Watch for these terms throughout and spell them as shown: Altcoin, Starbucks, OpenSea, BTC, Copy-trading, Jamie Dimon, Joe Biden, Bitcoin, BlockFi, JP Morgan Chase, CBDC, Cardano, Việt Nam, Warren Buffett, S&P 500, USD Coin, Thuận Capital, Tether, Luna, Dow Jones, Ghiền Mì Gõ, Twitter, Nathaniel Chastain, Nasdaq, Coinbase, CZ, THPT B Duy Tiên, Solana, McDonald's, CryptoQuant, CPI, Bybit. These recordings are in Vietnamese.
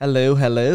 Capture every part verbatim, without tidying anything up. Hello, hello.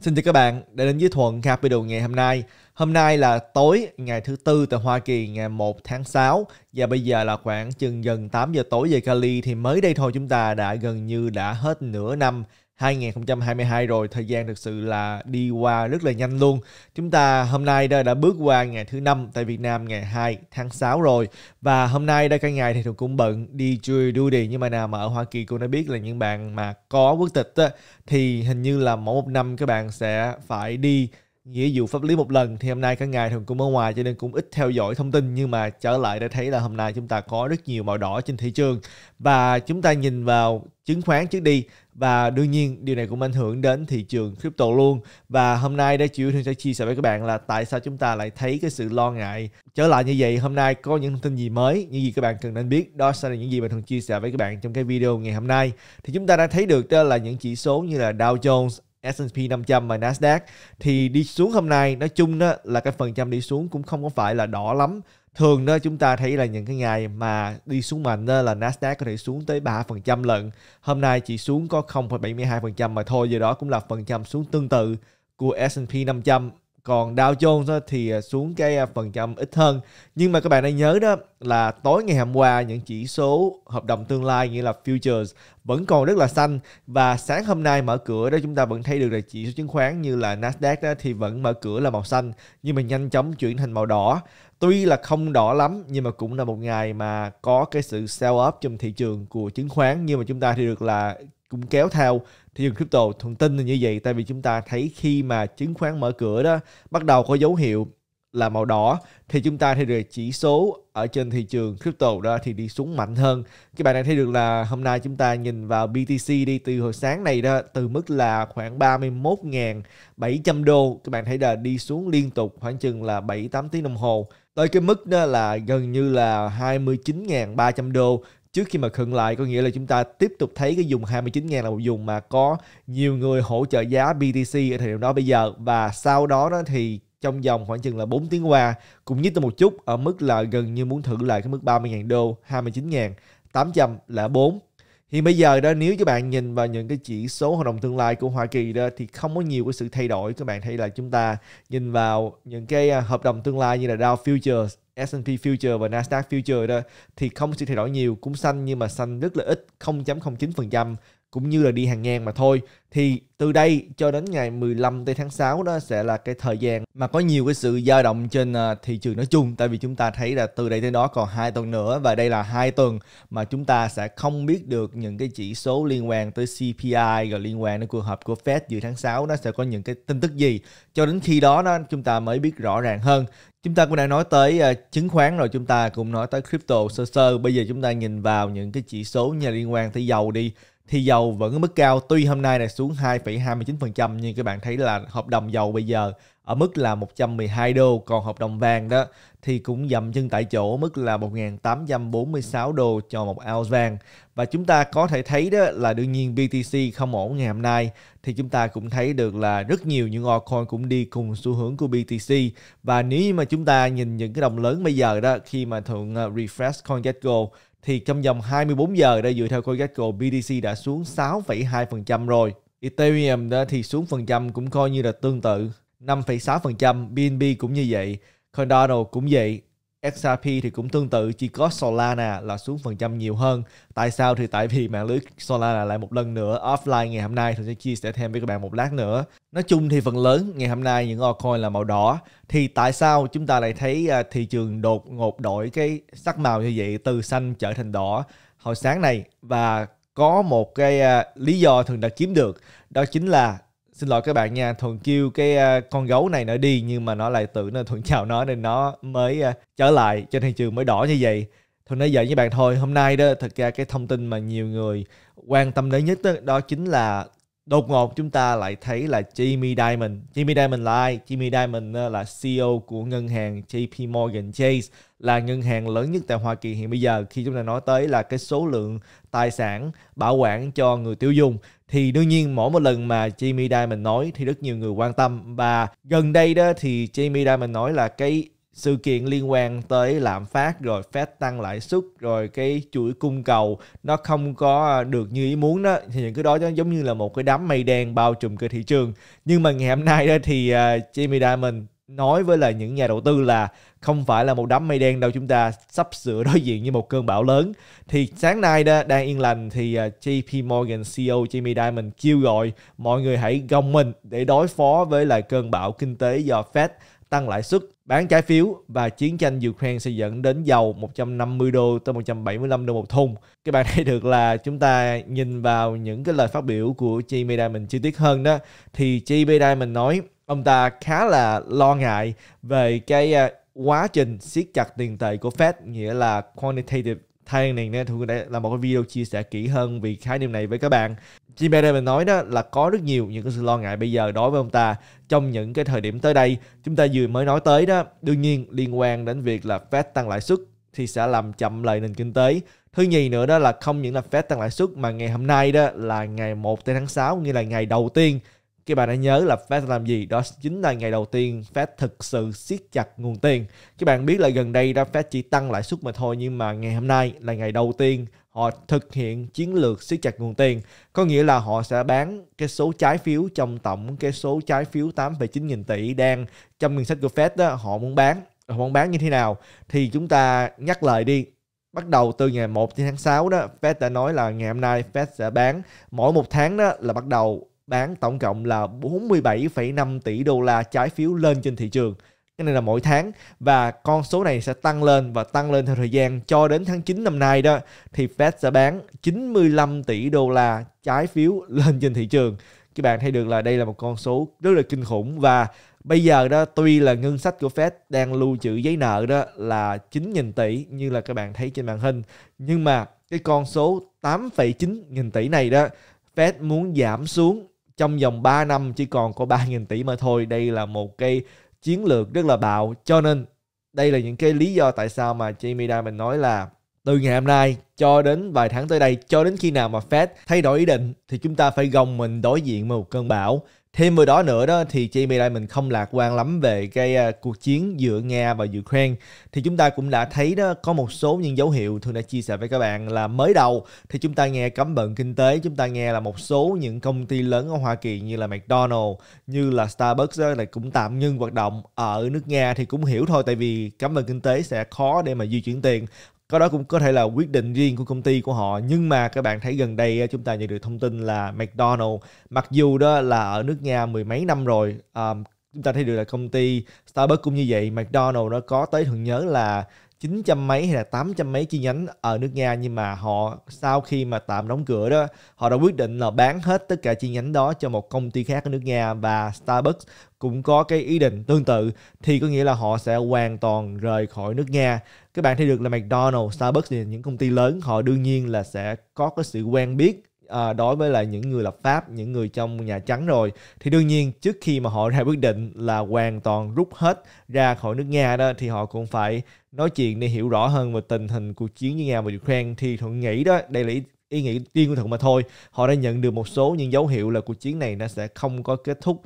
Xin chào các bạn đã đến với Thuận Capital ngày hôm nay. Hôm nay là tối ngày thứ Tư tại Hoa Kỳ ngày một tháng sáu và bây giờ là khoảng chừng gần tám giờ tối về Cali. Thì mới đây thôi chúng ta đã gần như đã hết nửa năm hai nghìn không trăm hai mươi hai rồi. Thời gian thực sự là đi qua rất là nhanh luôn. Chúng ta hôm nay đã, đã bước qua ngày thứ năm tại Việt Nam ngày hai tháng sáu rồi. Và hôm nay đây cả ngày thì Thuận cũng bận đi jury duty. Nhưng mà nào mà ở Hoa Kỳ cô đã biết là những bạn mà có quốc tịch á, thì hình như là mỗi một năm các bạn sẽ phải đi nghĩa vụ pháp lý một lần. Thì hôm nay cả ngày Thuận cũng ở ngoài cho nên cũng ít theo dõi thông tin, nhưng mà trở lại để thấy là hôm nay chúng ta có rất nhiều màu đỏ trên thị trường. Và chúng ta nhìn vào chứng khoán trước đi, và đương nhiên điều này cũng ảnh hưởng đến thị trường crypto luôn. Và hôm nay đây chủ yếu Thuận sẽ chia sẻ với các bạn là tại sao chúng ta lại thấy cái sự lo ngại trở lại như vậy. Hôm nay có những thông tin gì mới, những gì các bạn cần nên biết, đó sẽ là những gì mà Thuận chia sẻ với các bạn trong cái video ngày hôm nay. Thì chúng ta đã thấy được đó là những chỉ số như là Dow Jones, S and P năm trăm và Nasdaq thì đi xuống hôm nay. Nói chung đó là cái phần trăm đi xuống cũng không có phải là đỏ lắm. Thường đó chúng ta thấy là những cái ngày mà đi xuống mạnh đó là Nasdaq có thể xuống tới ba phần trăm lận. Hôm nay chỉ xuống có không phẩy bảy mươi hai phần trăm mà thôi, do đó cũng là phần trăm xuống tương tự của S and P năm trăm. Còn Dow Jones thì xuống cái phần trăm ít hơn. Nhưng mà các bạn đã nhớ đó là tối ngày hôm qua những chỉ số hợp đồng tương lai, nghĩa là futures, vẫn còn rất là xanh. Và sáng hôm nay mở cửa đó chúng ta vẫn thấy được là chỉ số chứng khoán như là Nasdaq đó thì vẫn mở cửa là màu xanh, nhưng mà nhanh chóng chuyển thành màu đỏ. Tuy là không đỏ lắm nhưng mà cũng là một ngày mà có cái sự sell up trong thị trường của chứng khoán. Nhưng mà chúng ta thì được là cũng kéo theo thị trường crypto. Thuận tin là như vậy, tại vì chúng ta thấy khi mà chứng khoán mở cửa đó bắt đầu có dấu hiệu là màu đỏ thì chúng ta thấy được chỉ số ở trên thị trường crypto đó thì đi xuống mạnh hơn. Các bạn đã thấy được là hôm nay chúng ta nhìn vào B T C đi, từ hồi sáng này đó, từ mức là khoảng ba mươi mốt nghìn bảy trăm đô, các bạn thấy là đi xuống liên tục khoảng chừng là bảy tám tiếng đồng hồ, tới cái mức đó là gần như là hai mươi chín nghìn ba trăm đô. Trước khi mà khựng lại, có nghĩa là chúng ta tiếp tục thấy cái vùng hai mươi chín nghìn là một vùng mà có nhiều người hỗ trợ giá B T C ở thời điểm đó bây giờ. Và sau đó, đó thì trong vòng khoảng chừng là bốn tiếng qua cũng nhích tới một chút ở mức là gần như muốn thử lại cái mức ba mươi nghìn đô, hai mươi chín nghìn tám trăm lẻ bốn. Hiện bây giờ đó, nếu các bạn nhìn vào những cái chỉ số hợp đồng tương lai của Hoa Kỳ đó thì không có nhiều cái sự thay đổi. Các bạn thấy là chúng ta nhìn vào những cái hợp đồng tương lai như là Dow Futures, S and P Future và Nasdaq Future đó thì không sự thay đổi nhiều, cũng xanh nhưng mà xanh rất là ít, không phẩy không chín phần trăm, cũng như là đi hàng ngang mà thôi. Thì từ đây cho đến ngày mười lăm tháng sáu đó sẽ là cái thời gian mà có nhiều cái sự dao động trên thị trường nói chung, tại vì chúng ta thấy là từ đây tới đó còn hai tuần nữa và đây là hai tuần mà chúng ta sẽ không biết được những cái chỉ số liên quan tới C P I rồi liên quan đến cuộc họp của Fed giữa tháng sáu nó sẽ có những cái tin tức gì. Cho đến khi đó, đó chúng ta mới biết rõ ràng hơn. Chúng ta cũng đã nói tới chứng khoán rồi, chúng ta cũng nói tới crypto sơ sơ. Bây giờ chúng ta nhìn vào những cái chỉ số nhà liên quan tới dầu đi. Thì dầu vẫn ở mức cao, tuy hôm nay này xuống hai phẩy hai mươi chín phần trăm nhưng các bạn thấy là hợp đồng dầu bây giờ ở mức là một trăm mười hai đô. Còn hợp đồng vàng đó thì cũng dậm chân tại chỗ, mức là một nghìn tám trăm bốn mươi sáu đô cho một ounce vàng. Và chúng ta có thể thấy đó là đương nhiên B T C không ổn ngày hôm nay. Thì chúng ta cũng thấy được là rất nhiều những altcoin cũng đi cùng xu hướng của B T C. Và nếu mà chúng ta nhìn những cái đồng lớn bây giờ đó, khi mà Thuận refresh CoinGecko thì trong vòng hai mươi bốn giờ đã dựa theo CoinGecko, B T C đã xuống sáu phẩy hai phần trăm rồi. Ethereum đó thì xuống phần trăm cũng coi như là tương tự, năm phẩy sáu phần trăm, B N B cũng như vậy, Cardano cũng vậy, X R P thì cũng tương tự, chỉ có Solana là xuống phần trăm nhiều hơn. Tại sao? Thì tại vì mạng lưới Solana lại một lần nữa offline ngày hôm nay. Tôi sẽ chia sẻ thêm với các bạn một lát nữa. Nói chung thì phần lớn ngày hôm nay những altcoin là màu đỏ. Thì tại sao chúng ta lại thấy thị trường đột ngột đổi cái sắc màu như vậy, từ xanh trở thành đỏ hồi sáng này? Và có một cái lý do thường đã kiếm được, đó chính là, xin lỗi các bạn nha, Thuận kêu cái uh, con gấu này nó đi nhưng mà nó lại tự nên Thuận chào nó nên nó mới uh, trở lại trên thị trường mới đỏ như vậy. Thuận nói vậy với bạn thôi. Hôm nay đó thật ra cái thông tin mà nhiều người quan tâm đến nhất đó, đó chính là đột ngột chúng ta lại thấy là Jamie Dimon. Jamie Dimon là ai? Jamie Dimon là C E O của ngân hàng J P Morgan Chase, là ngân hàng lớn nhất tại Hoa Kỳ hiện bây giờ. Khi chúng ta nói tới là cái số lượng tài sản bảo quản cho người tiêu dùng thì đương nhiên mỗi một lần mà Jamie Dimon nói thì rất nhiều người quan tâm. Và gần đây đó thì Jamie Dimon nói là cái sự kiện liên quan tới lạm phát, rồi Fed tăng lãi suất, rồi cái chuỗi cung cầu nó không có được như ý muốn đó, thì những cái đó giống như là một cái đám mây đen bao trùm cái thị trường. Nhưng mà ngày hôm nay đó thì uh, Jamie Dimon nói với lại những nhà đầu tư là không phải là một đám mây đen đâu, chúng ta sắp sửa đối diện như một cơn bão lớn. Thì sáng nay đó, đang yên lành thì gi pê Morgan xê e ô Jamie Dimon kêu gọi mọi người hãy gồng mình để đối phó với lại cơn bão kinh tế do Fed tăng lãi suất, bán trái phiếu và chiến tranh Ukraine sẽ dẫn đến dầu một trăm năm mươi đô tới một trăm bảy mươi lăm đô một thùng. Các bạn thấy được là chúng ta nhìn vào những cái lời phát biểu của Jamie Dimon chi tiết hơn đó, thì gi pê Dimon nói ông ta khá là lo ngại về cái quá trình siết chặt tiền tệ của Fed, nghĩa là quantitative tightening. Thì tôi đã làm một cái video chia sẻ kỹ hơn về khái niệm này với các bạn. gi pê Dimon nói đó là có rất nhiều những cái sự lo ngại bây giờ đối với ông ta trong những cái thời điểm tới đây chúng ta vừa mới nói tới đó. Đương nhiên liên quan đến việc là Fed tăng lãi suất thì sẽ làm chậm lại nền kinh tế. Thứ nhì nữa đó là không những là Fed tăng lãi suất mà ngày hôm nay đó là ngày một tháng sáu, nghĩa là ngày đầu tiên. Các bạn đã nhớ là Fed làm gì? Đó chính là ngày đầu tiên Fed thực sự siết chặt nguồn tiền. Các bạn biết là gần đây đó Fed chỉ tăng lãi suất mà thôi, nhưng mà ngày hôm nay là ngày đầu tiên họ thực hiện chiến lược siết chặt nguồn tiền. Có nghĩa là họ sẽ bán cái số trái phiếu trong tổng cái số trái phiếu tám phẩy chín nghìn tỷ đang trong ngân sách của Fed đó, họ muốn bán. Họ muốn bán như thế nào? Thì chúng ta nhắc lại đi. Bắt đầu từ ngày một tháng sáu đó, Fed đã nói là ngày hôm nay Fed sẽ bán mỗi một tháng đó là bắt đầu bán tổng cộng là bốn mươi bảy phẩy năm tỷ đô la trái phiếu lên trên thị trường. Cái này là mỗi tháng và con số này sẽ tăng lên và tăng lên theo thời gian cho đến tháng chín năm nay đó thì Fed sẽ bán chín mươi lăm tỷ đô la trái phiếu lên trên thị trường. Các bạn thấy được là đây là một con số rất là kinh khủng. Và bây giờ đó tuy là ngân sách của Fed đang lưu trữ giấy nợ đó là chín nghìn tỷ như là các bạn thấy trên màn hình, nhưng mà cái con số tám phẩy chín nghìn tỷ này đó Fed muốn giảm xuống trong vòng ba năm chỉ còn có ba nghìn tỷ mà thôi. Đây là một cái chiến lược rất là bạo. Cho nên đây là những cái lý do tại sao mà Jamie Dimon nói là từ ngày hôm nay cho đến vài tháng tới đây, cho đến khi nào mà Fed thay đổi ý định thì chúng ta phải gồng mình đối diện một cơn bão. Thêm vào đó nữa đó thì Jamie Dimon không lạc quan lắm về cái uh, cuộc chiến giữa Nga và Ukraine. Thì chúng ta cũng đã thấy đó có một số những dấu hiệu tôi đã chia sẻ với các bạn là mới đầu thì chúng ta nghe cấm vận kinh tế, chúng ta nghe là một số những công ty lớn ở Hoa Kỳ như là McDonald's, như là Starbucks đó, là cũng tạm ngưng hoạt động ở nước Nga thì cũng hiểu thôi, tại vì cấm vận kinh tế sẽ khó để mà di chuyển tiền. Có đó cũng có thể là quyết định riêng của công ty của họ. Nhưng mà các bạn thấy gần đây chúng ta nhận được thông tin là McDonald's mặc dù đó là ở nước Nga mười mấy năm rồi, um, chúng ta thấy được là công ty Starbucks cũng như vậy, McDonald's nó có tới thường nhớ là chín trăm mấy hay là tám trăm mấy chi nhánh ở nước Nga, nhưng mà họ sau khi mà tạm đóng cửa đó họ đã quyết định là bán hết tất cả chi nhánh đó cho một công ty khác ở nước Nga, và Starbucks cũng có cái ý định tương tự. Thì có nghĩa là họ sẽ hoàn toàn rời khỏi nước Nga. Các bạn thấy được là McDonald's, Starbucks thì những công ty lớn họ đương nhiên là sẽ có cái sự quen biết à, đối với lại những người lập pháp, những người trong Nhà Trắng rồi. Thì đương nhiên trước khi mà họ ra quyết định là hoàn toàn rút hết ra khỏi nước Nga đó thì họ cũng phải nói chuyện để hiểu rõ hơn về tình hình cuộc chiến với Nga và Ukraine. Thì Thuận nghĩ đó, đây là ý nghĩ riêng của Thuận mà thôi, họ đã nhận được một số những dấu hiệu là cuộc chiến này nó sẽ không có kết thúc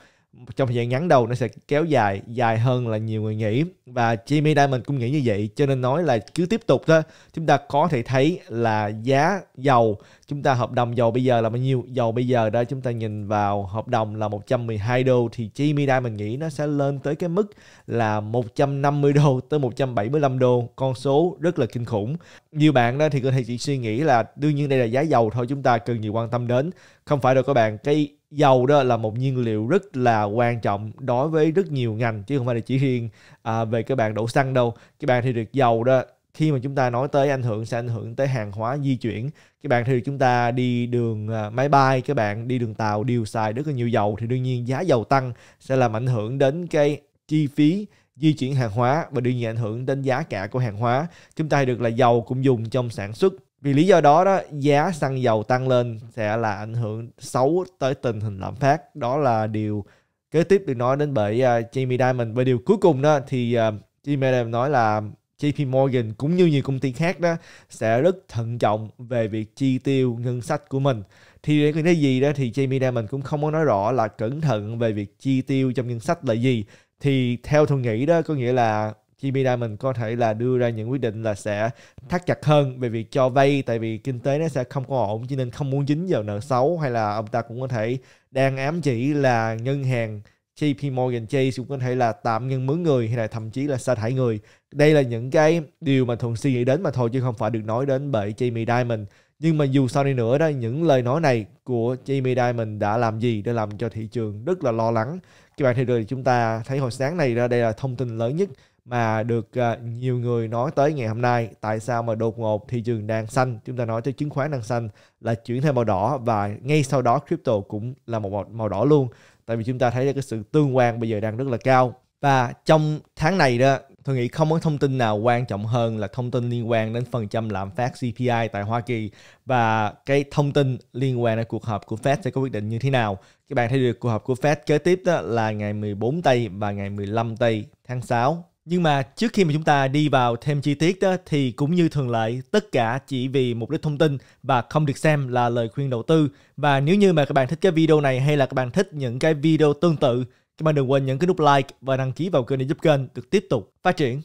trong thời gian ngắn đâu, nó sẽ kéo dài dài hơn là nhiều người nghĩ. Và Jamie Dimon cũng nghĩ như vậy, cho nên nói là cứ tiếp tục thôi. Chúng ta có thể thấy là giá dầu, chúng ta hợp đồng dầu bây giờ là bao nhiêu? Dầu bây giờ đó chúng ta nhìn vào hợp đồng là một trăm mười hai đô, thì Jamie Dimon nghĩ nó sẽ lên tới cái mức là một trăm năm mươi đô tới một trăm bảy mươi lăm đô, con số rất là kinh khủng. Nhiều bạn đó thì có thể chỉ suy nghĩ là đương nhiên đây là giá dầu thôi, chúng ta cần nhiều quan tâm đến. Không phải đâu các bạn, cái dầu đó là một nhiên liệu rất là quan trọng đối với rất nhiều ngành, chứ không phải là chỉ riêng à, về các bạn đổ xăng đâu. Các bạn thì được dầu đó, khi mà chúng ta nói tới ảnh hưởng sẽ ảnh hưởng tới hàng hóa di chuyển. Các bạn thì được chúng ta đi đường à, máy bay, các bạn đi đường tàu đều xài rất là nhiều dầu. Thì đương nhiên giá dầu tăng sẽ làm ảnh hưởng đến cái chi phí di chuyển hàng hóa và đương nhiên ảnh hưởng đến giá cả của hàng hóa. Chúng ta thì được là dầu cũng dùng trong sản xuất. Vì lý do đó, đó giá xăng dầu tăng lên sẽ là ảnh hưởng xấu tới tình hình lạm phát. Đó là điều kế tiếp được nói đến bởi uh, Jamie Dimon. Và điều cuối cùng đó thì uh, Jamie Dimon nói là gi pê Morgan cũng như nhiều công ty khác đó sẽ rất thận trọng về việc chi tiêu ngân sách của mình. Thì cái gì đó thì Jamie Dimon cũng không có nói rõ là cẩn thận về việc chi tiêu trong ngân sách là gì. Thì theo tôi nghĩ đó có nghĩa là Jamie Dimon có thể là đưa ra những quyết định là sẽ thắt chặt hơn về việc cho vay, tại vì kinh tế nó sẽ không có ổn, cho nên không muốn dính vào nợ xấu. Hay là ông ta cũng có thể đang ám chỉ là ngân hàng gi pi Morgan Chase cũng có thể là tạm ngưng mướn người, hay là thậm chí là sa thải người. Đây là những cái điều mà Thuận suy nghĩ đến mà thôi, chứ không phải được nói đến bởi Jamie Dimon. Nhưng mà dù sao đi nữa đó, những lời nói này của Jamie Dimon đã làm gì để làm cho thị trường rất là lo lắng. Các bạn thấy rồi, chúng ta thấy hồi sáng này ra đây là thông tin lớn nhất mà được nhiều người nói tới ngày hôm nay. Tại sao mà đột ngột thị trường đang xanh, chúng ta nói tới chứng khoán đang xanh là chuyển theo màu đỏ, và ngay sau đó crypto cũng là một màu đỏ luôn. Tại vì chúng ta thấy là cái sự tương quan bây giờ đang rất là cao. Và trong tháng này đó, tôi nghĩ không có thông tin nào quan trọng hơn là thông tin liên quan đến phần trăm lạm phát xê pê i tại Hoa Kỳ, và cái thông tin liên quan đến cuộc họp của Fed sẽ có quyết định như thế nào. Các bạn thấy được cuộc họp của Fed kế tiếp đó là ngày mười bốn Tây và ngày mười lăm Tây tháng sáu. Nhưng mà trước khi mà chúng ta đi vào thêm chi tiết đó, thì cũng như thường lệ, tất cả chỉ vì mục đích thông tin và không được xem là lời khuyên đầu tư. Và nếu như mà các bạn thích cái video này hay là các bạn thích những cái video tương tự, các bạn đừng quên nhấn cái nút like và đăng ký vào kênh để giúp kênh được tiếp tục phát triển.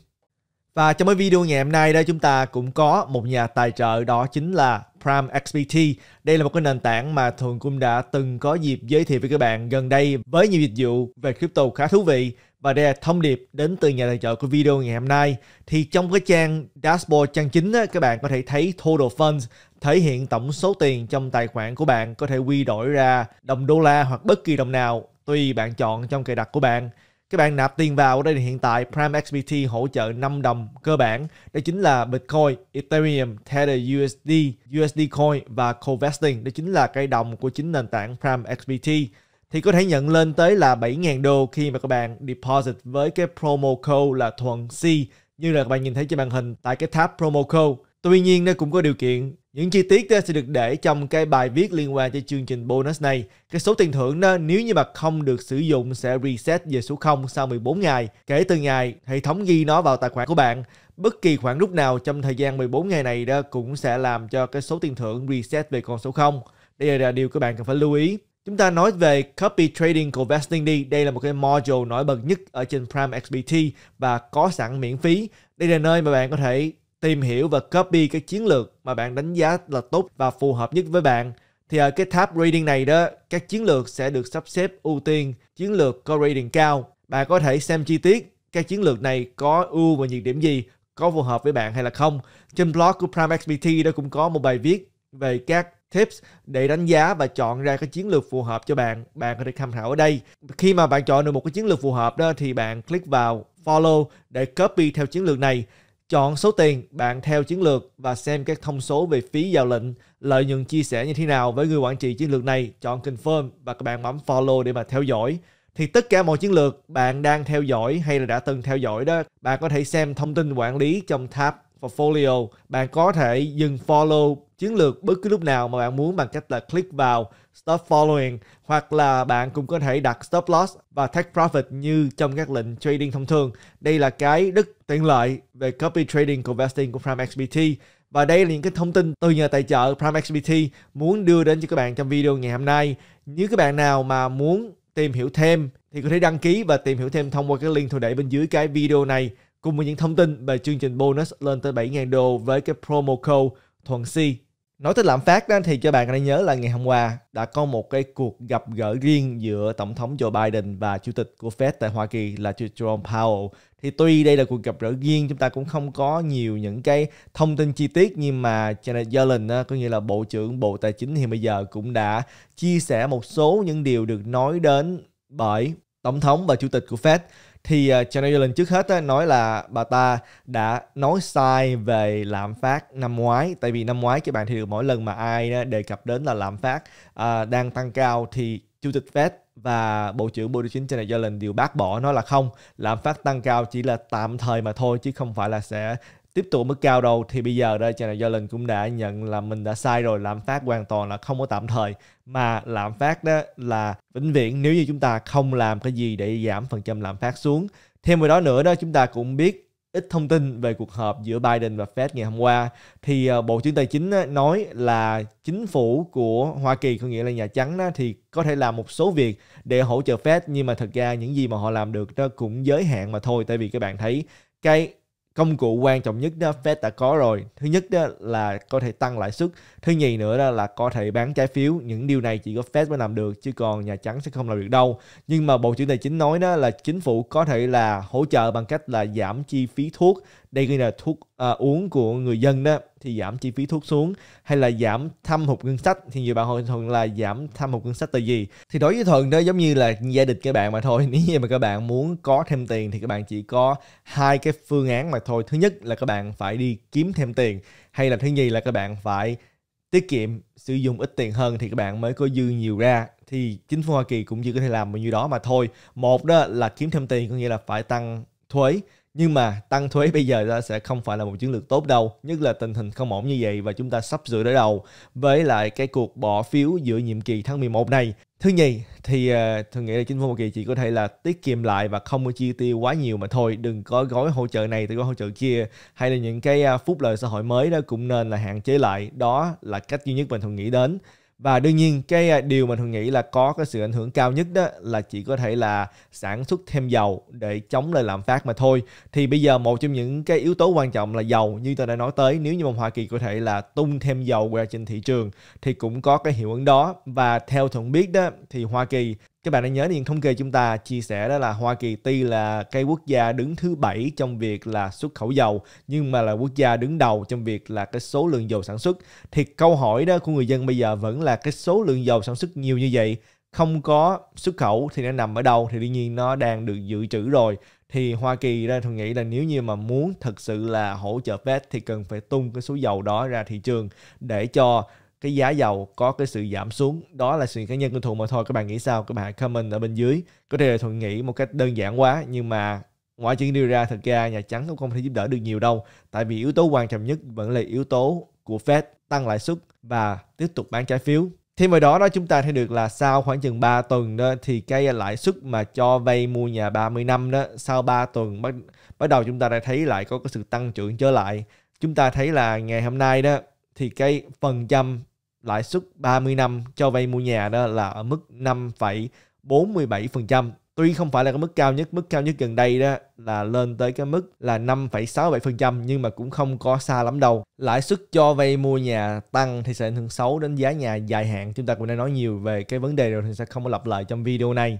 Và trong cái video ngày hôm nay đây, chúng ta cũng có một nhà tài trợ, đó chính là PrimeXBT. Đây là một cái nền tảng mà Thuận cũng đã từng có dịp giới thiệu với các bạn gần đây với nhiều dịch vụ về crypto khá thú vị. Và đây là thông điệp đến từ nhà tài trợ của video ngày hôm nay. Thì trong cái trang dashboard, trang chính á, các bạn có thể thấy Total Funds, thể hiện tổng số tiền trong tài khoản của bạn, có thể quy đổi ra đồng đô la hoặc bất kỳ đồng nào tùy bạn chọn trong cài đặt của bạn. Các bạn nạp tiền vào đây thì hiện tại PrimeXBT hỗ trợ năm đồng cơ bản, đó chính là Bitcoin, Ethereum, Tether u ét đê, u ét đê Coin và Covesting, đó chính là cái đồng của chính nền tảng PrimeXBT. Thì có thể nhận lên tới là bảy nghìn đô khi mà các bạn deposit với cái promo code là Thuận C, như là các bạn nhìn thấy trên màn hình tại cái tab promo code. Tuy nhiên nó cũng có điều kiện. Những chi tiết đó sẽ được để trong cái bài viết liên quan cho chương trình bonus này. Cái số tiền thưởng đó, nếu như mà không được sử dụng, sẽ reset về số không sau mười bốn ngày. Kể từ ngày hệ thống ghi nó vào tài khoản của bạn, bất kỳ khoản rút nào trong thời gian mười bốn ngày này đó cũng sẽ làm cho cái số tiền thưởng reset về con số không. Đây là điều các bạn cần phải lưu ý. Chúng ta nói về Copy Trading Covesting đi. Đây là một cái module nổi bật nhất ở trên PrimeXBT và có sẵn miễn phí. Đây là nơi mà bạn có thể tìm hiểu và copy cái chiến lược mà bạn đánh giá là tốt và phù hợp nhất với bạn. Thì ở cái tab Rating này đó, các chiến lược sẽ được sắp xếp ưu tiên chiến lược có rating cao. Bạn có thể xem chi tiết các chiến lược này có ưu và nhược điểm gì, có phù hợp với bạn hay là không. Trên blog của PrimeXBT đó cũng có một bài viết về các tips để đánh giá và chọn ra cái chiến lược phù hợp cho bạn. Bạn có thể tham khảo ở đây. Khi mà bạn chọn được một cái chiến lược phù hợp đó, thì bạn click vào Follow để copy theo chiến lược này. Chọn số tiền bạn theo chiến lược và xem các thông số về phí giao lệnh, lợi nhuận chia sẻ như thế nào với người quản trị chiến lược này. Chọn Confirm và các bạn bấm Follow để mà theo dõi. Thì tất cả mọi chiến lược bạn đang theo dõi hay là đã từng theo dõi đó, bạn có thể xem thông tin quản lý trong tab Portfolio. Bạn có thể dừng Follow chiến lược bất cứ lúc nào mà bạn muốn bằng cách là click vào Stop Following, hoặc là bạn cũng có thể đặt Stop Loss và Take Profit như trong các lệnh trading thông thường. Đây là cái rất tiện lợi về Copy Trading Covesting của PrimeXBT. Và đây là những cái thông tin từ nhà tài trợ PrimeXBT muốn đưa đến cho các bạn trong video ngày hôm nay. Nếu các bạn nào mà muốn tìm hiểu thêm thì có thể đăng ký và tìm hiểu thêm thông qua cái link tôi để bên dưới cái video này, cùng với những thông tin về chương trình bonus lên tới bảy nghìn đô với cái promo code Thuận C. Nói tới lạm phát đó, thì cho bạn hãy nhớ là ngày hôm qua đã có một cái cuộc gặp gỡ riêng giữa Tổng thống Joe Biden và Chủ tịch của Fed tại Hoa Kỳ là Jerome Powell. Thì tuy đây là cuộc gặp gỡ riêng, chúng ta cũng không có nhiều những cái thông tin chi tiết, nhưng mà Janet Yellen, có nghĩa là Bộ trưởng Bộ Tài chính hiện bây giờ, cũng đã chia sẻ một số những điều được nói đến bởi Tổng thống và Chủ tịch của Fed. Thì uh, Janet Yellen trước hết uh, nói là bà ta đã nói sai về lạm phát năm ngoái. Tại vì năm ngoái các bạn thì được mỗi lần mà ai uh, đề cập đến là lạm phát uh, đang tăng cao thì Chủ tịch Fed và Bộ trưởng Bộ Tài chính Janet Yellen đều bác bỏ, nói là không, lạm phát tăng cao chỉ là tạm thời mà thôi chứ không phải là sẽ tiếp tục mức cao đâu. Thì bây giờ đây Janet Yellen cũng đã nhận là mình đã sai rồi, lạm phát hoàn toàn là không có tạm thời, mà lạm phát đó là vĩnh viễn nếu như chúng ta không làm cái gì để giảm phần trăm lạm phát xuống. Thêm vào đó nữa đó, chúng ta cũng biết ít thông tin về cuộc họp giữa Biden và Fed ngày hôm qua. Thì Bộ trưởng Tài chính nói là chính phủ của Hoa Kỳ, có nghĩa là Nhà Trắng đó, thì có thể làm một số việc để hỗ trợ Fed, nhưng mà thật ra những gì mà họ làm được đó cũng giới hạn mà thôi. Tại vì các bạn thấy cái công cụ quan trọng nhất đó Fed đã có rồi. Thứ nhất đó là có thể tăng lãi suất, thứ nhì nữa đó là có thể bán trái phiếu. Những điều này chỉ có Fed mới làm được, chứ còn Nhà Trắng sẽ không làm được đâu. Nhưng mà Bộ trưởng Tài chính nói đó là chính phủ có thể là hỗ trợ bằng cách là giảm chi phí thuốc, đây là thuốc à, uống của người dân đó, thì giảm chi phí thuốc xuống, hay là giảm thâm hụt ngân sách. Thì nhiều bạn hỏi Thuận là giảm thâm hụt ngân sách từ gì? Thì đối với Thuận đó giống như là gia đình các bạn mà thôi. Nếu như mà các bạn muốn có thêm tiền thì các bạn chỉ có hai cái phương án mà thôi. Thứ nhất là các bạn phải đi kiếm thêm tiền, hay là thứ nhì là các bạn phải tiết kiệm, sử dụng ít tiền hơn thì các bạn mới có dư nhiều ra. Thì chính phủ Hoa Kỳ cũng chỉ có thể làm bao nhiêu đó mà thôi. Một đó là kiếm thêm tiền, có nghĩa là phải tăng thuế. Nhưng mà tăng thuế bây giờ ra sẽ không phải là một chiến lược tốt đâu, nhất là tình hình không ổn như vậy và chúng ta sắp sửa đối đầu với lại cái cuộc bỏ phiếu giữa nhiệm kỳ tháng mười một này. Thứ nhì thì uh, tôi nghĩ là chính phủ Hoa Kỳ chỉ có thể là tiết kiệm lại và không có chi tiêu quá nhiều mà thôi. Đừng có gói hỗ trợ này, từ gói hỗ trợ kia, hay là những cái uh, phúc lợi xã hội mới đó cũng nên là hạn chế lại. Đó là cách duy nhất mình thường nghĩ đến. Và đương nhiên cái điều mà Thuận nghĩ là có cái sự ảnh hưởng cao nhất đó là chỉ có thể là sản xuất thêm dầu để chống lại lạm phát mà thôi. Thì bây giờ một trong những cái yếu tố quan trọng là dầu, như tôi đã nói tới. Nếu như mà Hoa Kỳ có thể là tung thêm dầu qua trên thị trường thì cũng có cái hiệu ứng đó. Và theo Thuận biết đó thì Hoa Kỳ, các bạn đã nhớ những thống kê chúng ta chia sẻ đó là Hoa Kỳ tuy là cái quốc gia đứng thứ bảy trong việc là xuất khẩu dầu, nhưng mà là quốc gia đứng đầu trong việc là cái số lượng dầu sản xuất. Thì câu hỏi đó của người dân bây giờ vẫn là cái số lượng dầu sản xuất nhiều như vậy, không có xuất khẩu thì nó nằm ở đâu? Thì đương nhiên nó đang được dự trữ rồi. Thì Hoa Kỳ ra thường nghĩ là nếu như mà muốn thật sự là hỗ trợ Fed thì cần phải tung cái số dầu đó ra thị trường để cho cái giá dầu có cái sự giảm xuống. Đó là sự cá nhân của Thuận mà thôi. Các bạn nghĩ sao? Các bạn hãy comment ở bên dưới. Có thể là Thuận nghĩ một cách đơn giản quá, nhưng mà ngoại trừ điều ra, thật ra Nhà Trắng cũng không thể giúp đỡ được nhiều đâu. Tại vì yếu tố quan trọng nhất vẫn là yếu tố của Fed tăng lãi suất và tiếp tục bán trái phiếu. Thêm vào đó đó chúng ta thấy được là sau khoảng chừng ba tuần đó thì cái lãi suất mà cho vay mua nhà ba mươi năm đó, sau ba tuần bắt, bắt đầu chúng ta đã thấy lại có cái sự tăng trưởng trở lại. Chúng ta thấy là ngày hôm nay đó thì cái phần trăm lãi suất ba mươi năm cho vay mua nhà đó là ở mức năm phẩy bốn mươi bảy phần trăm. Tuy không phải là cái mức cao nhất, mức cao nhất gần đây đó là lên tới cái mức là năm phẩy sáu mươi bảy phần trăm, nhưng mà cũng không có xa lắm đâu. Lãi suất cho vay mua nhà tăng thì sẽ ảnh hưởng xấu đến giá nhà dài hạn. Chúng ta cũng đã nói nhiều về cái vấn đề rồi thì sẽ không có lặp lại trong video này.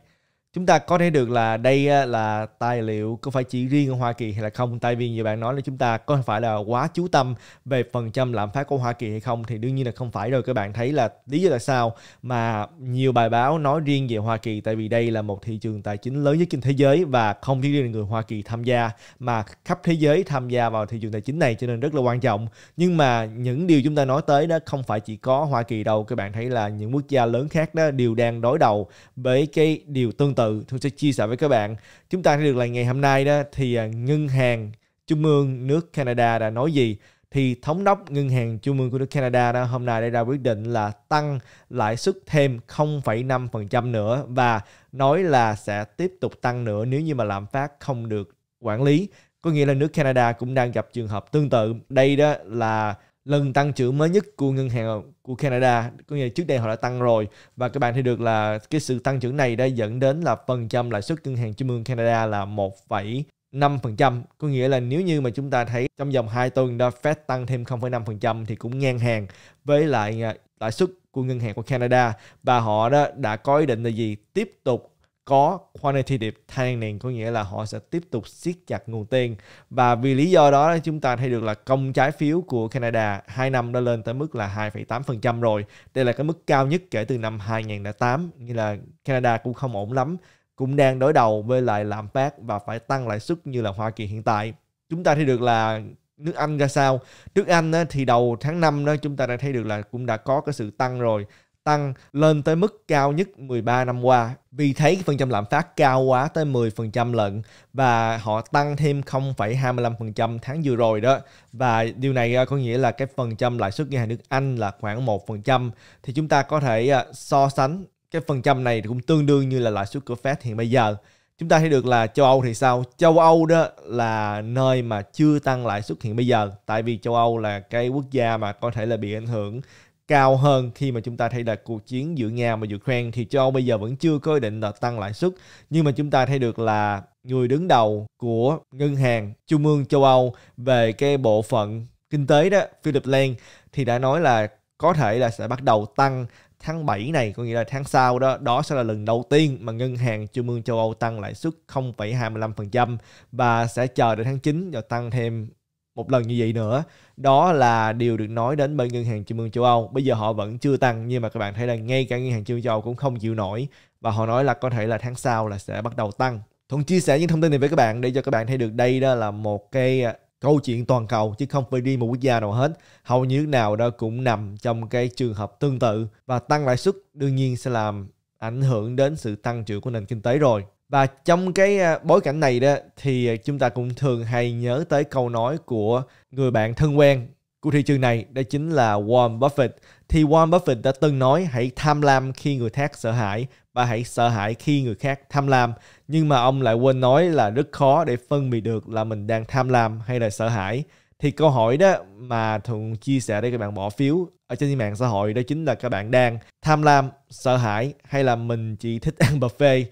Chúng ta có thể được là đây là tài liệu có phải chỉ riêng ở Hoa Kỳ hay là không? Tại vì nhiều bạn nói là chúng ta có phải là quá chú tâm về phần trăm lạm phát của Hoa Kỳ hay không? Thì đương nhiên là không phải rồi. Các bạn thấy là lý do tại sao mà nhiều bài báo nói riêng về Hoa Kỳ. Tại vì đây là một thị trường tài chính lớn nhất trên thế giới và không chỉ riêng người Hoa Kỳ tham gia mà khắp thế giới tham gia vào thị trường tài chính này, cho nên rất là quan trọng. Nhưng mà những điều chúng ta nói tới đó không phải chỉ có Hoa Kỳ đâu. Các bạn thấy là những quốc gia lớn khác đó đều đang đối đầu với cái điều tương tự. Tôi sẽ chia sẻ với các bạn. Chúng ta thấy được là ngày hôm nay đó thì ngân hàng trung ương nước Canada đã nói gì? Thì thống đốc ngân hàng trung ương của nước Canada đó hôm nay đã ra quyết định là tăng lãi suất thêm không phẩy năm phần trăm nữa và nói là sẽ tiếp tục tăng nữa nếu như mà lạm phát không được quản lý. Có nghĩa là nước Canada cũng đang gặp trường hợp tương tự. Đây đó là lần tăng trưởng mới nhất của ngân hàng của Canada, có nghĩa trước đây họ đã tăng rồi. Và các bạn thấy được là cái sự tăng trưởng này đã dẫn đến là phần trăm lãi suất ngân hàng trung ương Canada là một phẩy năm phần trăm. Có nghĩa là nếu như mà chúng ta thấy trong vòng hai tuần đã Fed tăng thêm không phẩy năm phần trăm thì cũng ngang hàng với lại lãi suất của ngân hàng của Canada. Và họ đó đã có ý định là gì? Tiếp tục có quantitative tightening, có nghĩa là họ sẽ tiếp tục siết chặt nguồn tiền. Và vì lý do đó chúng ta thấy được là công trái phiếu của Canada hai năm đã lên tới mức là hai phẩy tám phần trăm rồi. Đây là cái mức cao nhất kể từ năm hai nghìn không trăm lẻ tám, nghĩa là Canada cũng không ổn lắm, cũng đang đối đầu với lại lạm phát và phải tăng lãi suất như là Hoa Kỳ hiện tại. Chúng ta thấy được là nước Anh ra sao? Nước Anh thì đầu tháng năm đó chúng ta đã thấy được là cũng đã có cái sự tăng rồi, tăng lên tới mức cao nhất mười ba năm qua. Vì thấy phần trăm lạm phát cao quá tới mười phần trăm lận và họ tăng thêm không phẩy hai mươi lăm phần trăm tháng vừa rồi đó. Và điều này có nghĩa là cái phần trăm lãi suất ngân hàng nước Anh là khoảng một phần trăm. Thì chúng ta có thể so sánh cái phần trăm này cũng tương đương như là lãi suất của Fed hiện bây giờ. Chúng ta thấy được là châu Âu thì sao? Châu Âu đó là nơi mà chưa tăng lãi suất hiện bây giờ. Tại vì châu Âu là cái quốc gia mà có thể là bị ảnh hưởng cao hơn khi mà chúng ta thấy là cuộc chiến giữa Nga và Ukraine, thì châu Âu bây giờ vẫn chưa có ý định là tăng lãi suất. Nhưng mà chúng ta thấy được là người đứng đầu của ngân hàng trung ương châu Âu về cái bộ phận kinh tế đó, Philip Lang, thì đã nói là có thể là sẽ bắt đầu tăng tháng bảy này, có nghĩa là tháng sau đó, đó sẽ là lần đầu tiên mà ngân hàng trung ương châu Âu tăng lãi suất không phẩy hai mươi lăm phần trăm và sẽ chờ đến tháng chín rồi tăng thêm một lần như vậy nữa. Đó là điều được nói đến bên ngân hàng trung ương châu Âu. Bây giờ họ vẫn chưa tăng, nhưng mà các bạn thấy là ngay cả ngân hàng trung ương châu Âu cũng không chịu nổi và họ nói là có thể là tháng sau là sẽ bắt đầu tăng. Thuận chia sẻ những thông tin này với các bạn để cho các bạn thấy được đây đó là một cái câu chuyện toàn cầu chứ không phải đi một quốc gia nào hết. Hầu như nào đó cũng nằm trong cái trường hợp tương tự, và tăng lãi suất đương nhiên sẽ làm ảnh hưởng đến sự tăng trưởng của nền kinh tế rồi. Và trong cái bối cảnh này đó thì chúng ta cũng thường hay nhớ tới câu nói của người bạn thân quen của thị trường này, đó chính là Warren Buffett. Thì Warren Buffett đã từng nói hãy tham lam khi người khác sợ hãi và hãy sợ hãi khi người khác tham lam. Nhưng mà ông lại quên nói là rất khó để phân biệt được là mình đang tham lam hay là sợ hãi. Thì câu hỏi đó mà Thuận chia sẻ để các bạn bỏ phiếu ở trên mạng xã hội đó chính là các bạn đang tham lam, sợ hãi hay là mình chỉ thích ăn buffet.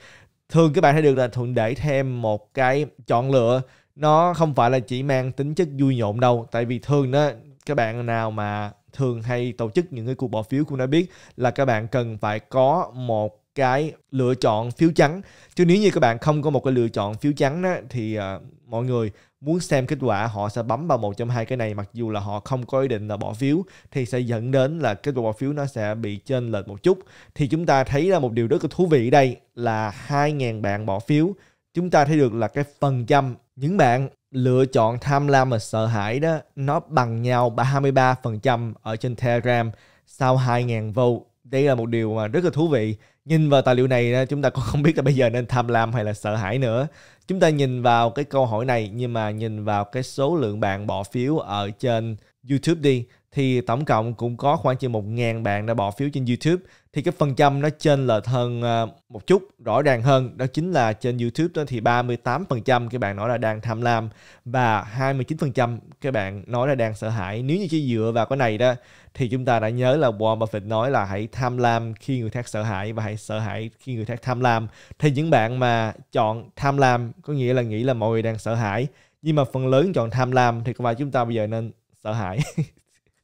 Thường các bạn thấy được là Thuận để thêm một cái chọn lựa, nó không phải là chỉ mang tính chất vui nhộn đâu. Tại vì thường đó, các bạn nào mà thường hay tổ chức những cái cuộc bỏ phiếu cũng đã biết là các bạn cần phải có một cái lựa chọn phiếu trắng. Chứ nếu như các bạn không có một cái lựa chọn phiếu trắng đó, thì uh, mọi người muốn xem kết quả họ sẽ bấm vào một trong hai cái này, mặc dù là họ không có ý định là bỏ phiếu, thì sẽ dẫn đến là kết quả bỏ phiếu nó sẽ bị chênh lệch một chút. Thì chúng ta thấy là một điều rất là thú vị đây là hai nghìn bạn bỏ phiếu. Chúng ta thấy được là cái phần trăm những bạn lựa chọn tham lam và sợ hãi đó nó bằng nhau ba mươi ba phần trăm ở trên Telegram sau hai nghìn vote. Đây là một điều mà rất là thú vị. Nhìn vào tài liệu này chúng ta cũng không biết là bây giờ nên tham lam hay là sợ hãi nữa. Chúng ta nhìn vào cái câu hỏi này, nhưng mà nhìn vào cái số lượng bạn bỏ phiếu ở trên YouTube đi, thì tổng cộng cũng có khoảng chừng một nghìn bạn đã bỏ phiếu trên YouTube. Thì cái phần trăm nó chênh lệch hơn một chút, rõ ràng hơn. Đó chính là trên YouTube đó thì ba mươi tám phần trăm các bạn nói là đang tham lam và hai mươi chín phần trăm các bạn nói là đang sợ hãi. Nếu như chỉ dựa vào cái này đó thì chúng ta đã nhớ là Warren Buffett nói là hãy tham lam khi người khác sợ hãi và hãy sợ hãi khi người khác tham lam. Thì những bạn mà chọn tham lam có nghĩa là nghĩ là mọi người đang sợ hãi, nhưng mà phần lớn chọn tham lam thì có phải chúng ta bây giờ nên sợ hãi.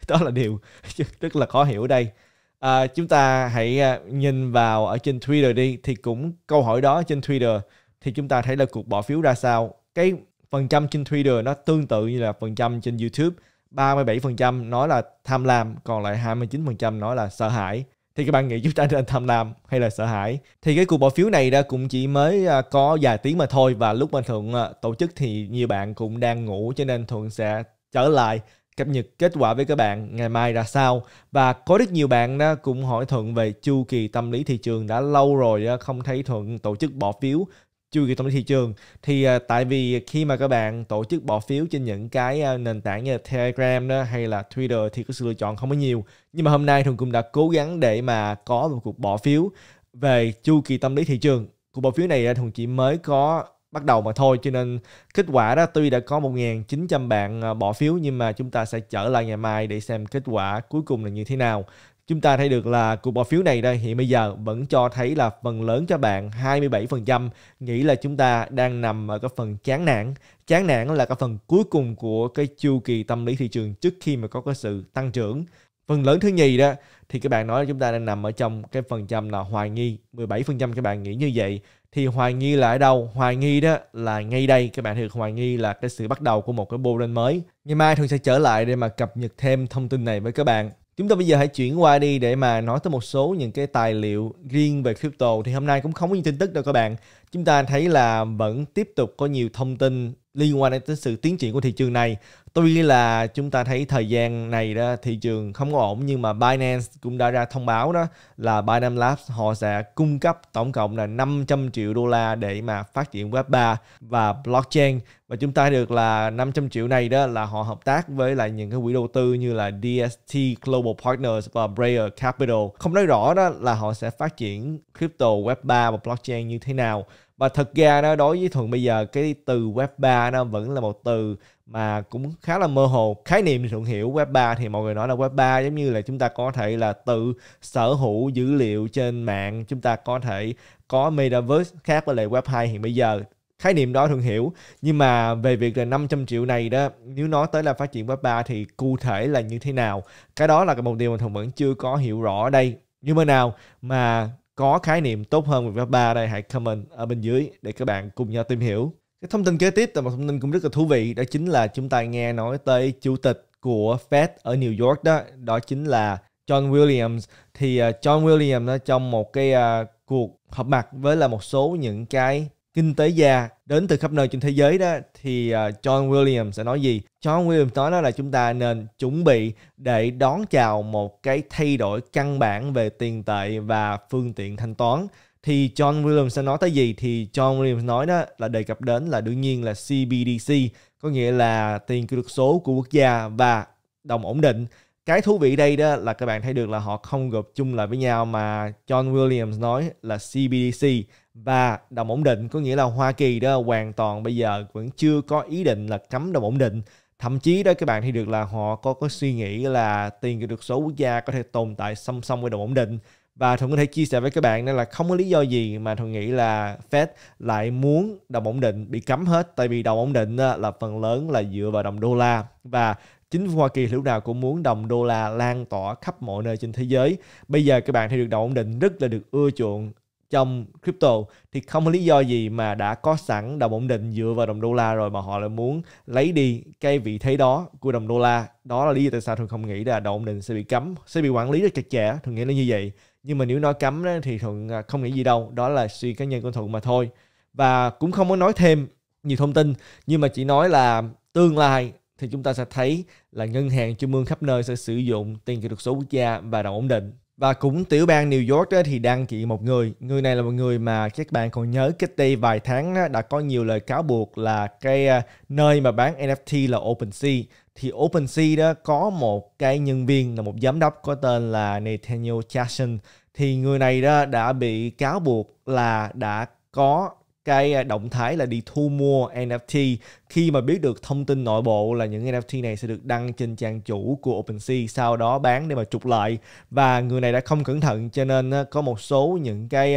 Đó là điều rất là khó hiểu đây. À, chúng ta hãy nhìn vào ở trên Twitter đi, thì cũng câu hỏi đó trên Twitter thì chúng ta thấy là cuộc bỏ phiếu ra sao. Cái phần trăm trên Twitter nó tương tự như là phần trăm trên YouTube, ba mươi bảy phần trăm nói là tham lam, còn lại hai mươi chín phần trăm nói là sợ hãi. Thì các bạn nghĩ chúng ta nên tham lam hay là sợ hãi? Thì cái cuộc bỏ phiếu này đã cũng chỉ mới có vài tiếng mà thôi, và lúc mà Thuận tổ chức thì nhiều bạn cũng đang ngủ, cho nên Thuận sẽ trở lại cập nhật kết quả với các bạn ngày mai ra sao. Và có rất nhiều bạn đó cũng hỏi Thuận về chu kỳ tâm lý thị trường, đã lâu rồi không thấy Thuận tổ chức bỏ phiếu chu kỳ tâm lý thị trường. Thì tại vì khi mà các bạn tổ chức bỏ phiếu trên những cái nền tảng như là Telegram đó hay là Twitter thì có sự lựa chọn không có nhiều, nhưng mà hôm nay Thuận cũng đã cố gắng để mà có một cuộc bỏ phiếu về chu kỳ tâm lý thị trường. Cuộc bỏ phiếu này Thuận chỉ mới có bắt đầu mà thôi, cho nên kết quả đó tuy đã có một nghìn chín trăm bạn bỏ phiếu, nhưng mà chúng ta sẽ trở lại ngày mai để xem kết quả cuối cùng là như thế nào. Chúng ta thấy được là cuộc bỏ phiếu này đây hiện bây giờ vẫn cho thấy là phần lớn các bạn hai mươi bảy phần trăm nghĩ là chúng ta đang nằm ở cái phần chán nản. Chán nản là cái phần cuối cùng của cái chu kỳ tâm lý thị trường trước khi mà có cái sự tăng trưởng. Phần lớn thứ nhì đó thì các bạn nói là chúng ta đang nằm ở trong cái phần trăm là hoài nghi, mười bảy phần trăm các bạn nghĩ như vậy. Thì hoài nghi là ở đâu? Hoài nghi đó là ngay đây. Các bạn thường hoài nghi là cái sự bắt đầu của một cái bô lên mới. Ngày mai Thuận sẽ trở lại để mà cập nhật thêm thông tin này với các bạn. Chúng ta bây giờ hãy chuyển qua đi để mà nói tới một số những cái tài liệu riêng về crypto. Thì hôm nay cũng không có nhiều tin tức đâu các bạn. Chúng ta thấy là vẫn tiếp tục có nhiều thông tin liên quan đến sự tiến triển của thị trường này. Tuy là chúng ta thấy thời gian này đó thị trường không có ổn, nhưng mà Binance cũng đã ra thông báo đó là Binance Labs họ sẽ cung cấp tổng cộng là năm trăm triệu đô la để mà phát triển web ba và blockchain. Và chúng ta thấy được là năm trăm triệu này đó là họ hợp tác với lại những cái quỹ đầu tư như là đê ét tê Global Partners và Breyer Capital. Không nói rõ đó là họ sẽ phát triển crypto web ba và blockchain như thế nào. Và thật ra đó, đối với Thuận bây giờ cái từ web ba nó vẫn là một từ mà cũng khá là mơ hồ. Khái niệm thì Thuận hiểu web ba thì mọi người nói là web ba giống như là chúng ta có thể là tự sở hữu dữ liệu trên mạng, chúng ta có thể có metaverse, khác với lại web hai hiện bây giờ. khái niệm đó thường hiểu. Nhưng mà về việc là năm trăm triệu này đó, nếu nói tới là phát triển web ba thì cụ thể là như thế nào, cái đó là cái một điều mà Thuận vẫn chưa có hiểu rõ ở đây. Nhưng mà nào mà có khái niệm tốt hơn về web ba đây, hãy comment ở bên dưới để các bạn cùng nhau tìm hiểu. Cái thông tin kế tiếp là một thông tin cũng rất là thú vị, đó chính là chúng ta nghe nói tới chủ tịch của Fed ở New York đó, đó chính là John Williams. Thì John Williams đó, trong một cái uh, cuộc họp mặt với là một số những cái kinh tế gia đến từ khắp nơi trên thế giới đó, thì uh, John Williams sẽ nói gì? John Williams nói đó là chúng ta nên chuẩn bị để đón chào một cái thay đổi căn bản về tiền tệ và phương tiện thanh toán. Thì John Williams sẽ nói tới gì? Thì John Williams nói đó là đề cập đến là đương nhiên là C B D C, có nghĩa là tiền kỹ thuật số của quốc gia và đồng ổn định. Cái thú vị đây đó là các bạn thấy được là họ không gộp chung lại với nhau, mà John Williams nói là C B D C và đồng ổn định, có nghĩa là Hoa Kỳ đó hoàn toàn bây giờ vẫn chưa có ý định là cấm đồng ổn định. Thậm chí đó các bạn thấy được là họ có có suy nghĩ là tiền kỹ thuật số quốc gia có thể tồn tại song song với đồng ổn định. Và Thuận có thể chia sẻ với các bạn nên là không có lý do gì mà Thuận nghĩ là Fed lại muốn đồng ổn định bị cấm hết. Tại vì đồng ổn định là phần lớn là dựa vào đồng đô la, và chính phủ Hoa Kỳ lúc nào cũng muốn đồng đô la lan tỏa khắp mọi nơi trên thế giới. Bây giờ các bạn thấy được đồng ổn định rất là được ưa chuộng trong crypto, thì không có lý do gì mà đã có sẵn đồng ổn định dựa vào đồng đô la rồi mà họ lại muốn lấy đi cái vị thế đó của đồng đô la. Đó là lý do tại sao Thuận không nghĩ là đồng ổn định sẽ bị cấm, sẽ bị quản lý rất chặt chẽ. Thuận nghĩ là như vậy. Nhưng mà nếu nói cấm đó, thì Thuận không nghĩ gì đâu. Đó là suy cá nhân của Thuận mà thôi. Và cũng không có nói thêm nhiều thông tin, nhưng mà chỉ nói là tương lai thì chúng ta sẽ thấy là ngân hàng trung ương khắp nơi sẽ sử dụng tiền kỹ thuật số quốc gia và đồng ổn định. Và cũng tiểu bang New York thì đang trị một người. Người này là một người mà các bạn còn nhớ cách đây vài tháng đã có nhiều lời cáo buộc là cái nơi mà bán N F T là OpenSea. Thì OpenSea đó có một cái nhân viên là một giám đốc có tên là Nathaniel Chastain. Thì người này đó đã bị cáo buộc là đã có cái động thái là đi thu mua N F T khi mà biết được thông tin nội bộ là những N F T này sẽ được đăng trên trang chủ của OpenSea, sau đó bán để mà trục lợi. Và người này đã không cẩn thận, cho nên có một số những cái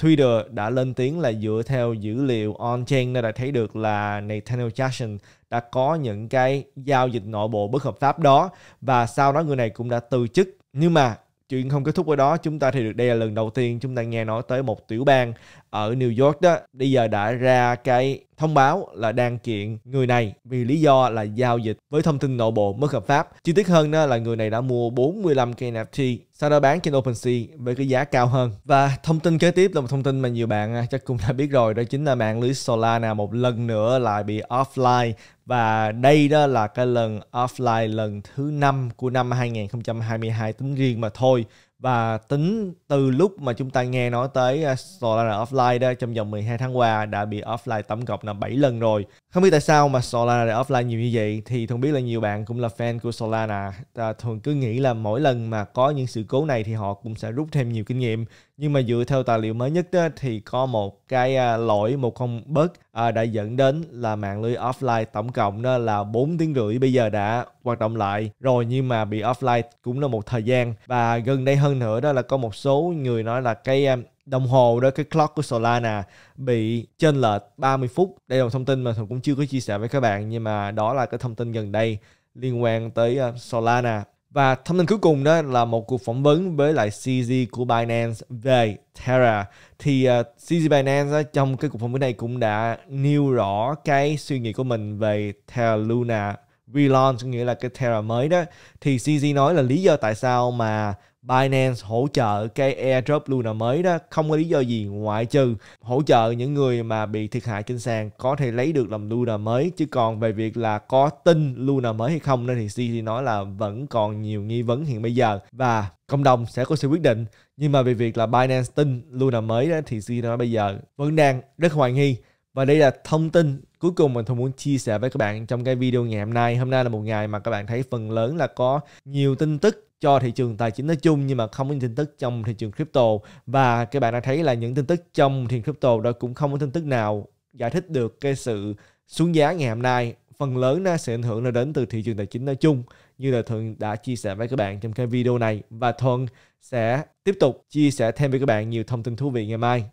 Twitter đã lên tiếng là dựa theo dữ liệu on-chain đã thấy được là Nathaniel Chastain đã có những cái giao dịch nội bộ bất hợp pháp đó, và sau đó người này cũng đã từ chức. Nhưng mà chuyện không kết thúc ở đó. Chúng ta thì được đây là lần đầu tiên chúng ta nghe nói tới một tiểu bang ở New York đó bây giờ đã ra cái thông báo là đang kiện người này vì lý do là giao dịch với thông tin nội bộ bất hợp pháp. Chi tiết hơn đó là người này đã mua bốn mươi lăm cây N F T, sau đó bán trên OpenSea với cái giá cao hơn. Và thông tin kế tiếp là một thông tin mà nhiều bạn chắc cũng đã biết rồi, đó chính là mạng lưới Solana một lần nữa lại bị offline. Và đây đó là cái lần offline lần thứ năm của năm hai nghìn không trăm hai mươi hai tính riêng mà thôi. Và tính từ lúc mà chúng ta nghe nói tới Solana offline đó, trong vòng mười hai tháng qua đã bị offline tổng cộng là bảy lần rồi. Không biết tại sao mà Solana lại offline nhiều như vậy, thì Thuận biết là nhiều bạn cũng là fan của Solana. Thuận cứ nghĩ là mỗi lần mà có những sự cố này thì họ cũng sẽ rút thêm nhiều kinh nghiệm. Nhưng mà dựa theo tài liệu mới nhất đó, thì có một cái lỗi một không bớt à, đã dẫn đến là mạng lưới offline tổng cộng đó là bốn tiếng rưỡi bây giờ đã hoạt động lại rồi, nhưng mà bị offline cũng là một thời gian. Và gần đây hơn nữa đó là có một số người nói là cái đồng hồ đó, cái clock của Solana bị chênh lệch ba mươi phút. Đây là một thông tin mà Thuận cũng chưa có chia sẻ với các bạn, nhưng mà đó là cái thông tin gần đây liên quan tới Solana. Và thông tin cuối cùng đó là một cuộc phỏng vấn với lại C Z của Binance về Terra. Thì uh, C Z Binance đó, trong cái cuộc phỏng vấn này cũng đã nêu rõ cái suy nghĩ của mình về Terra Luna Relaunch, nghĩa là cái Terra mới đó. Thì C Z nói là lý do tại sao mà Binance hỗ trợ cái airdrop Luna mới đó không có lý do gì ngoại trừ hỗ trợ những người mà bị thiệt hại trên sàn có thể lấy được làm Luna mới, chứ còn về việc là có tin Luna mới hay không nên thì xê xê nói là vẫn còn nhiều nghi vấn hiện bây giờ và cộng đồng sẽ có sự quyết định. Nhưng mà về việc là Binance tin Luna mới đó thì xê xê nói bây giờ vẫn đang rất hoài nghi. Và đây là thông tin cuối cùng mình Thuận muốn chia sẻ với các bạn trong cái video ngày hôm nay. Hôm nay là một ngày mà các bạn thấy phần lớn là có nhiều tin tức cho thị trường tài chính nói chung, nhưng mà không có những tin tức trong thị trường crypto. Và các bạn đã thấy là những tin tức trong thị trường crypto đó cũng không có tin tức nào giải thích được cái sự xuống giá ngày hôm nay. Phần lớn nó sẽ ảnh hưởng là đến từ thị trường tài chính nói chung, như là Thuận đã chia sẻ với các bạn trong cái video này. Và Thuận sẽ tiếp tục chia sẻ thêm với các bạn nhiều thông tin thú vị ngày mai.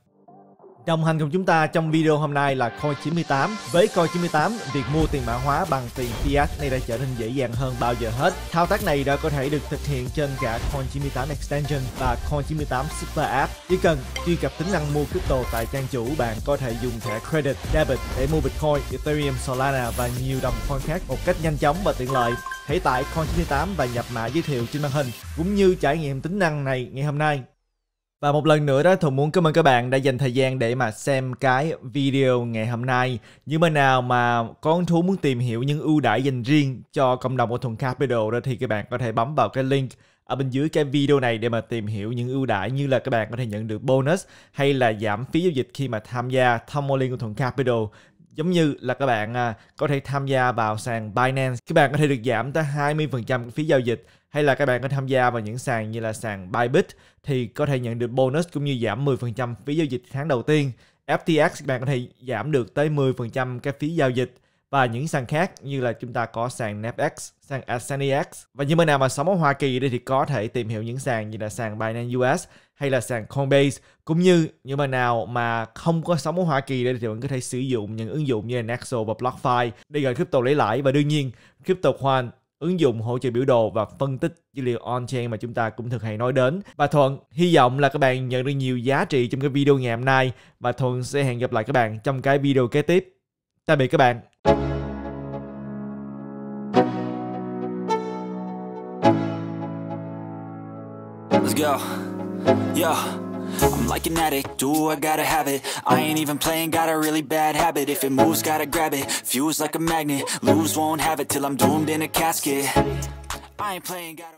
Đồng hành cùng chúng ta trong video hôm nay là Coin chín mươi tám. Với Coin chín mươi tám, việc mua tiền mã hóa bằng tiền fiat này đã trở nên dễ dàng hơn bao giờ hết. Thao tác này đã có thể được thực hiện trên cả Coin chín mươi tám Extension và Coin chín mươi tám Super App. Chỉ cần truy cập tính năng mua crypto tại trang chủ, bạn có thể dùng thẻ Credit, Debit để mua Bitcoin, Ethereum, Solana và nhiều đồng coin khác một cách nhanh chóng và tiện lợi. Hãy tải Coin chín mươi tám và nhập mã giới thiệu trên màn hình, cũng như trải nghiệm tính năng này ngày hôm nay. Và một lần nữa đó, Thuận muốn cảm ơn các bạn đã dành thời gian để mà xem cái video ngày hôm nay. Như bên nào mà có hứng thú muốn tìm hiểu những ưu đãi dành riêng cho cộng đồng của Thuận Capital đó, thì các bạn có thể bấm vào cái link ở bên dưới cái video này để mà tìm hiểu những ưu đãi, như là các bạn có thể nhận được bonus hay là giảm phí giao dịch khi mà tham gia thông qua link của Thuận Capital. Giống như là các bạn có thể tham gia vào sàn Binance, các bạn có thể được giảm tới hai mươi phần trăm phí giao dịch, hay là các bạn có tham gia vào những sàn như là sàn Bybit thì có thể nhận được bonus cũng như giảm mười phần trăm phí giao dịch tháng đầu tiên. ép tê ích các bạn có thể giảm được tới mười phần trăm cái phí giao dịch, và những sàn khác như là chúng ta có sàn NAPX, sàn AscendEX. Và như bên nào mà sống ở Hoa Kỳ thì có thể tìm hiểu những sàn như là sàn Binance u ét hay là sàn Coinbase, cũng như những bạn nào mà không có sống ở Hoa Kỳ đây thì bạn có thể sử dụng những ứng dụng như là Nexo và BlockFi để gửi crypto lấy lãi, và đương nhiên CryptoQuant, ứng dụng hỗ trợ biểu đồ và phân tích dữ liệu on-chain mà chúng ta cũng thường hay nói đến. Và Thuận hy vọng là các bạn nhận được nhiều giá trị trong cái video ngày hôm nay, và Thuận sẽ hẹn gặp lại các bạn trong cái video kế tiếp. Tạm biệt các bạn. Yo, I'm like an addict, do I gotta have it. I ain't even playing, got a really bad habit. If it moves, gotta grab it, fuse like a magnet. Lose, won't have it till I'm doomed in a casket. I ain't playing, gotta